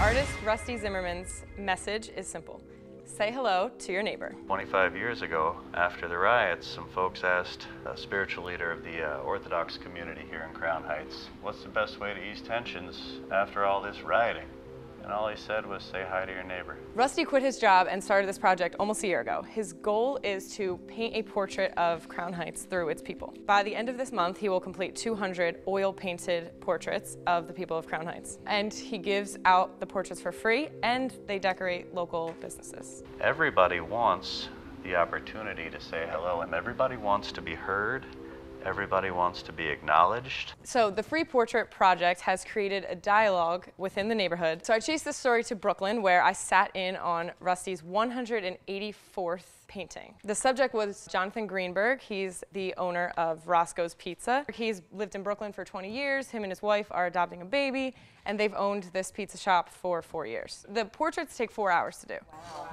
Artist Rusty Zimmerman's message is simple. Say hello to your neighbor. 25 years ago, after the riots, some folks asked a spiritual leader of the Orthodox community here in Crown Heights, what's the best way to ease tensions after all this rioting? And all he said was, say hi to your neighbor. Rusty quit his job and started this project almost a year ago. His goal is to paint a portrait of Crown Heights through its people. By the end of this month, he will complete 200 oil-painted portraits of the people of Crown Heights. And he gives out the portraits for free, and they decorate local businesses. Everybody wants the opportunity to say hello, and everybody wants to be heard. Everybody wants to be acknowledged. So the Free Portrait Project has created a dialogue within the neighborhood. So I chased this story to Brooklyn, where I sat in on Rusty's 184th painting. The subject was Jonathan Greenberg. He's the owner of Roscoe's Pizza. He's lived in Brooklyn for 20 years. Him and his wife are adopting a baby, and they've owned this pizza shop for 4 years. The portraits take 4 hours to do. Wow.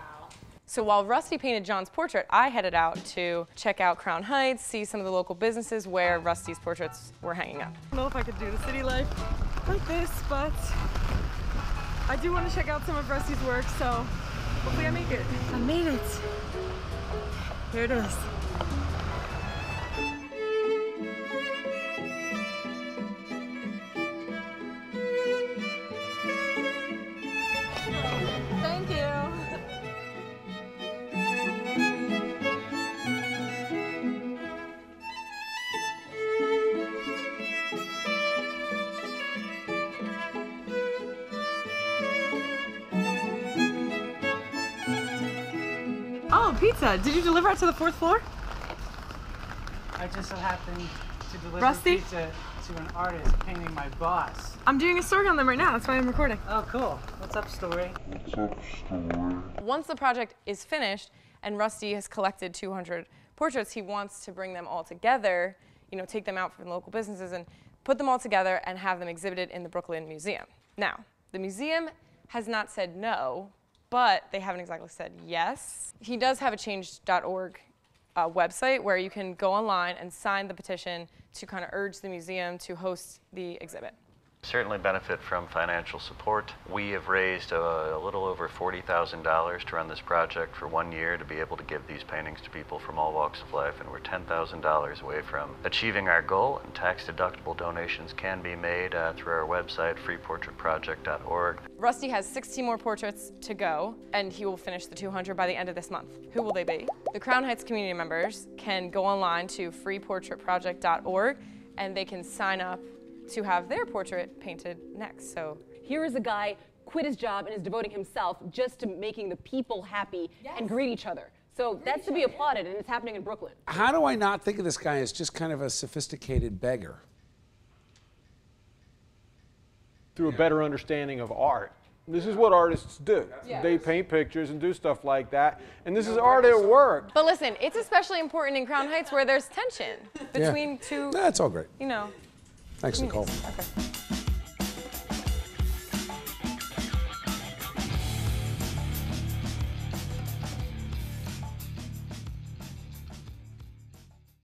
So while Rusty painted John's portrait, I headed out to check out Crown Heights, see some of the local businesses where Rusty's portraits were hanging up. I don't know if I could do the city life like this, but I do want to check out some of Rusty's work, so hopefully I make it. I made it. Here it is. Oh, pizza. Did you deliver out to the 4th floor? I just so happened to deliver pizza to an artist painting my boss. I'm doing a story on them right now. That's why I'm recording. Oh, cool. What's up, story? What's up, story? Once the project is finished and Rusty has collected 200 portraits, he wants to bring them all together, you know, take them out from local businesses and put them all together and have them exhibited in the Brooklyn Museum. Now, the museum has not said no, but they haven't exactly said yes. He does have a change.org website where you can go online and sign the petition to kind of urge the museum to host the exhibit. Certainly benefit from financial support. We have raised a little over $40,000 to run this project for 1 year to be able to give these paintings to people from all walks of life, and we're $10,000 away from achieving our goal. And tax-deductible donations can be made through our website, freeportraitproject.org. Rusty has 16 more portraits to go, and he will finish the 200 by the end of this month. Who will they be? The Crown Heights community members can go online to freeportraitproject.org, and they can sign up to have their portrait painted next. So here is a guy quit his job and is devoting himself just to making the people happy and greet each other. So that's to be applauded, and it's happening in Brooklyn. How do I not think of this guy as just kind of a sophisticated beggar? Through a better understanding of art. This is what artists do. Yes. They paint pictures and do stuff like that. And this is art at work. But listen, it's especially important in Crown Heights where there's tension between two. That's all great. You know. Thanks, Nicole. Okay.